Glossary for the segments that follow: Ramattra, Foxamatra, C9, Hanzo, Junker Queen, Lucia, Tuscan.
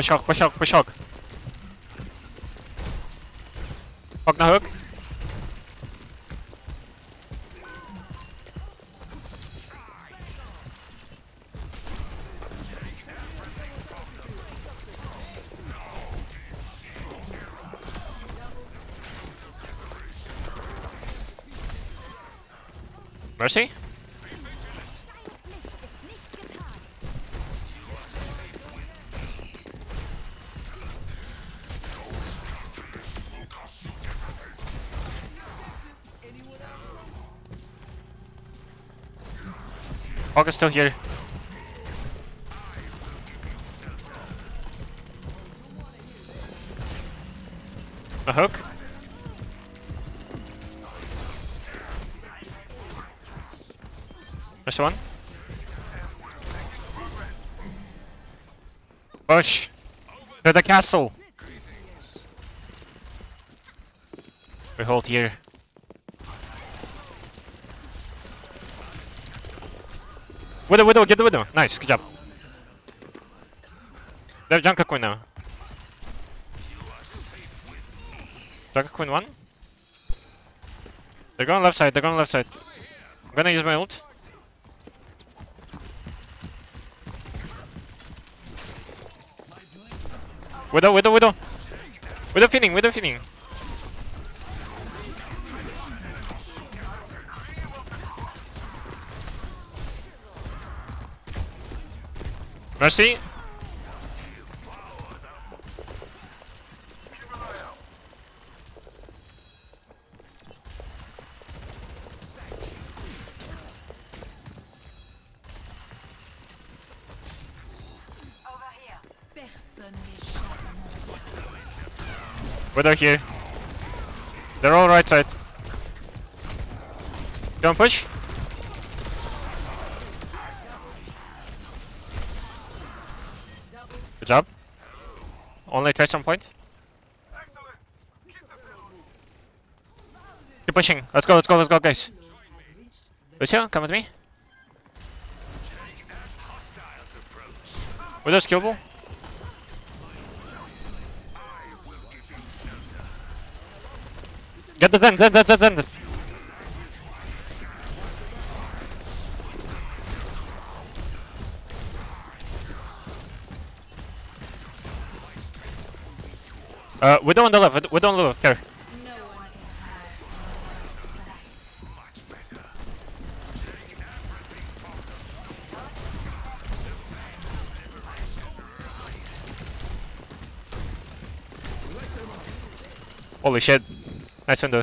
Push hook. Hok na hook. Mercy? Hawk is still here. A hook? This one. Push to the castle. We hold here. Widow, get the widow. Nice, good job. They have Junker Queen now. Junker Queen one. They're going left side. I'm gonna use my ult. Widow. Widow feeding. Mercy. Widow here. They're all right side. Don't push. Good job. Only try some point. Keep pushing. Let's go, guys. Lucia, come with me. Widow's killable. Get the Zen! Widow on the left, here. Holy shit. Nice window.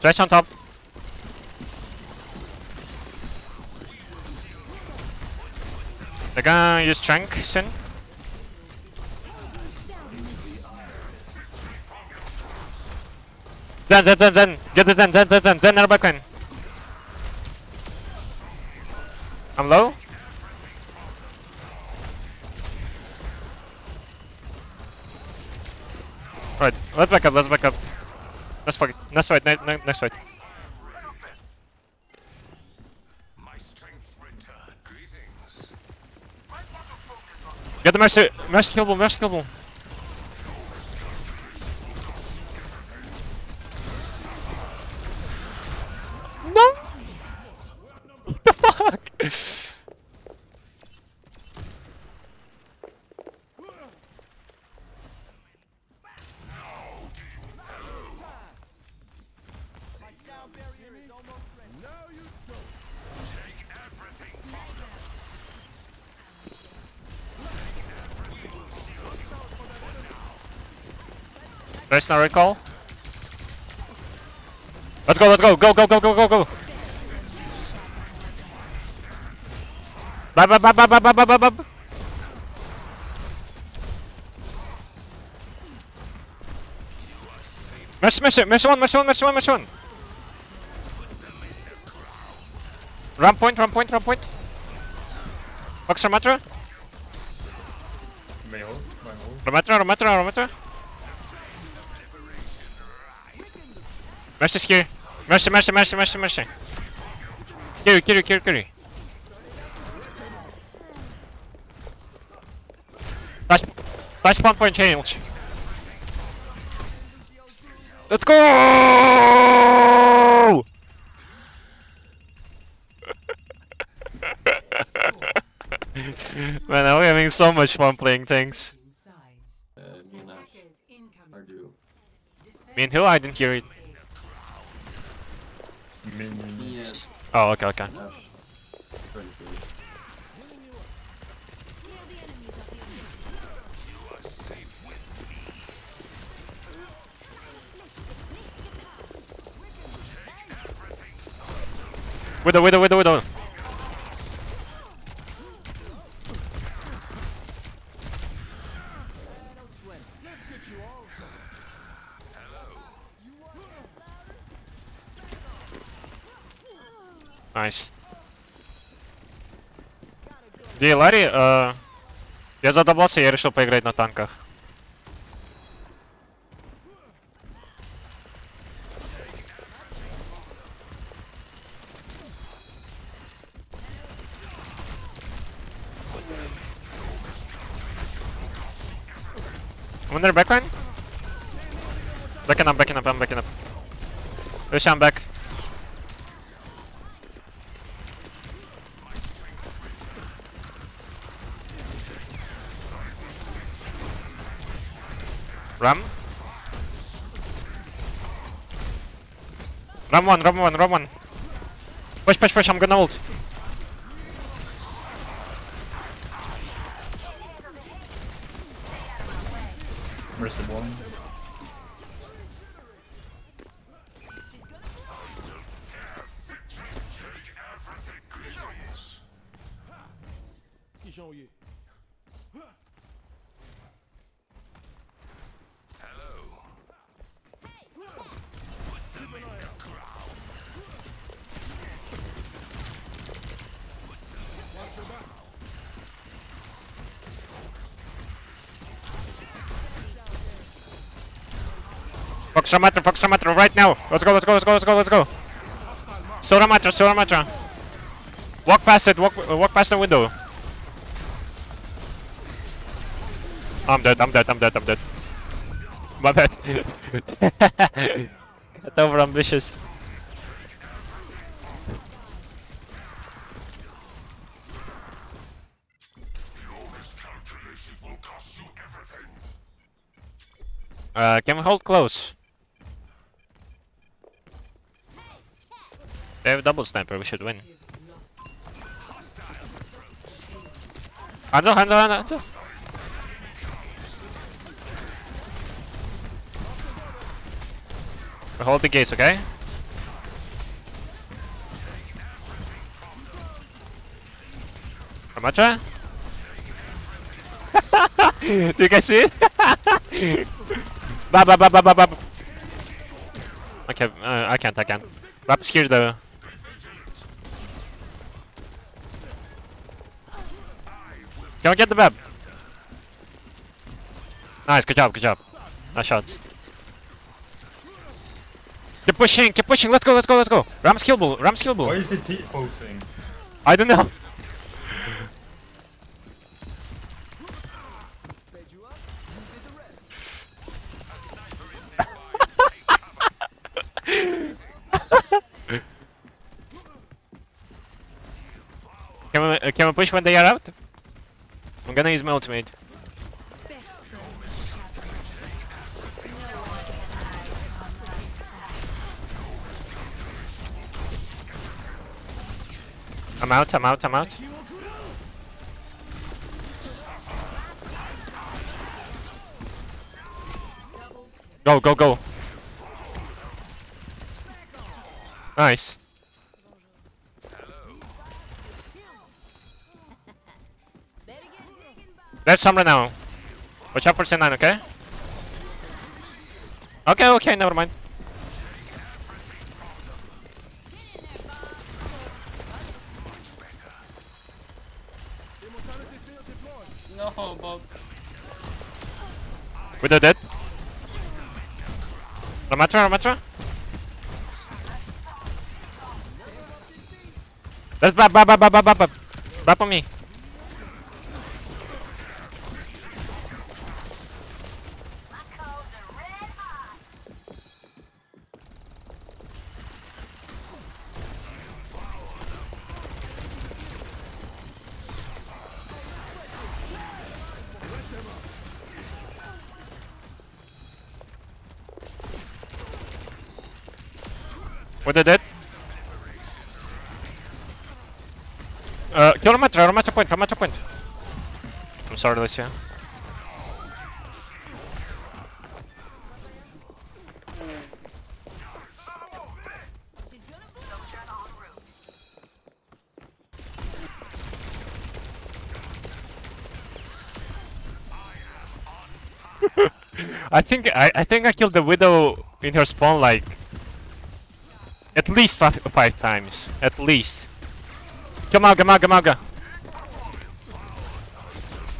Thresh on top. They're gonna use Trank soon. Zen! Get the Zen out of backline. I'm low. Alright, let's back up. Next fight. Get the mercy killable. No! What the fuck? There's no recall. Let's go. Bye. Mercy one. Ramp point. Foxamatra. Ramattra. Mercy's here. Mercy. Kiryu. Nice spawn point change. Let's go! Man, I'm having so much fun playing tanks. Mean who? I didn't hear it. Oh, okay, okay. Widow. Nice. Где Ларри? Я задоблался, я решил поиграть на танках. I'm in their backline? Backing up. Lucia, I'm back. Ram one. Push, I'm gonna ult. Foxamatra, right now! Let's go! Still Ramattra! Walk past it, walk past the window! I'm dead. My bad. Got over ambitious. Can we hold close? They have a double sniper, we should win. Hanzo! We hold the gates, okay? Ramattra? Do you guys see it? Bab. Okay, I can't. Rap's here though. Can we get the bab? Nice, good job. Nice shots. Keep pushing, let's go. Ram's killable. Why is it posting? I don't know. Can we push when they are out? I'm gonna use my ultimate. I'm out. Go. Nice. There's some right now. Watch out for C9, okay? Okay, never mind. No, Bob. We did it. Ramattra. There's Bab. Bab on me. When they're dead. Kill Ramattra, Ramattra point. I'm sorry, Lucia. I think I killed the Widow in her spawn like at least five times. At least. Come out. Bab.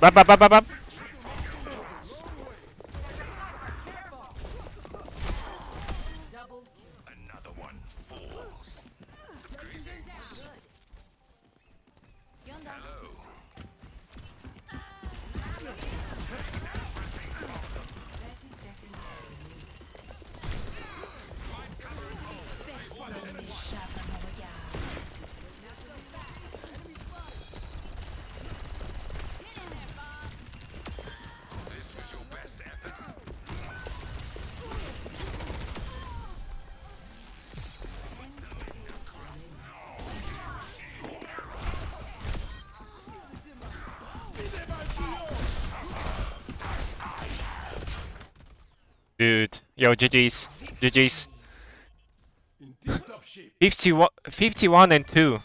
Another one falls. Hello. Dude, yo, GG's. 51 and 2.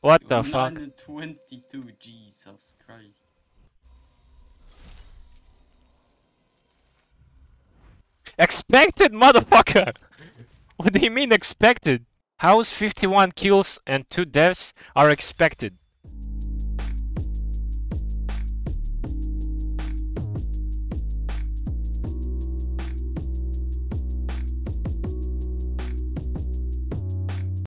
What the fuck? 122, Jesus Christ. Expected, motherfucker! What do you mean expected? How's 51 kills and 2 deaths are expected?